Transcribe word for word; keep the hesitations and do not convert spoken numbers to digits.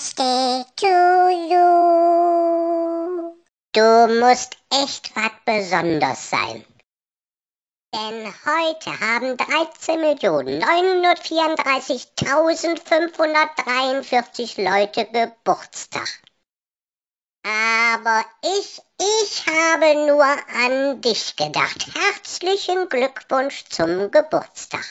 Birthday to you. Du musst echt was Besonderes sein. Denn heute haben dreizehn Millionen neunhundertvierunddreißigtausendfünfhundertdreiundvierzig Leute Geburtstag. Aber ich, ich habe nur an dich gedacht. Herzlichen Glückwunsch zum Geburtstag.